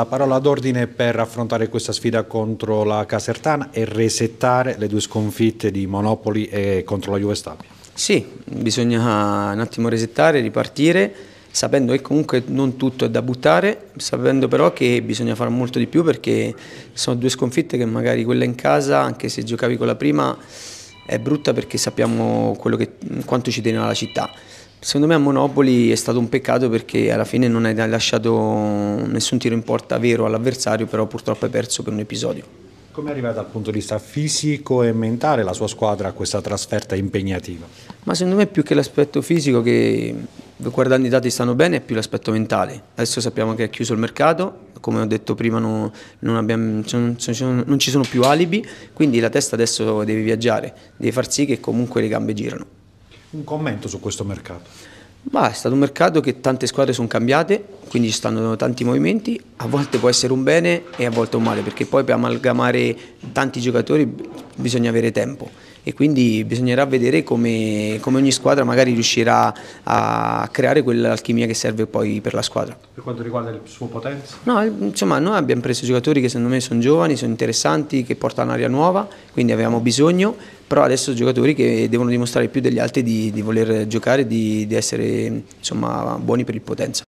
La parola d'ordine per affrontare questa sfida contro la Casertana e resettare le due sconfitte di Monopoli e contro la Juve Stabia. Sì, bisogna un attimo resettare, ripartire, sapendo che comunque non tutto è da buttare, sapendo però che bisogna fare molto di più, perché sono due sconfitte che magari quella in casa, anche se giocavi con la prima, è brutta perché sappiamo quanto ci teneva la città. Secondo me a Monopoli è stato un peccato, perché alla fine non hai lasciato nessun tiro in porta vero all'avversario, però purtroppo hai perso per un episodio. Come è arrivata dal punto di vista fisico e mentale la sua squadra a questa trasferta impegnativa? Ma secondo me più che l'aspetto fisico, che guardando i dati stanno bene, è più l'aspetto mentale. Adesso sappiamo che è chiuso il mercato, come ho detto prima non ci sono più alibi, quindi la testa adesso deve viaggiare, deve far sì che comunque le gambe girano. Un commento su questo mercato? Bah, è stato un mercato che tante squadre sono cambiate, quindi ci stanno tanti movimenti, a volte può essere un bene e a volte un male, perché poi per amalgamare tanti giocatori bisogna avere tempo e quindi bisognerà vedere come ogni squadra magari riuscirà a creare quell'alchimia che serve poi per la squadra. Per quanto riguarda il suo Potenza? No, insomma, noi abbiamo preso giocatori che secondo me sono giovani, sono interessanti, che portano aria nuova, quindi avevamo bisogno. Però adesso giocatori che devono dimostrare più degli altri di voler giocare, di essere insomma buoni per il Potenza.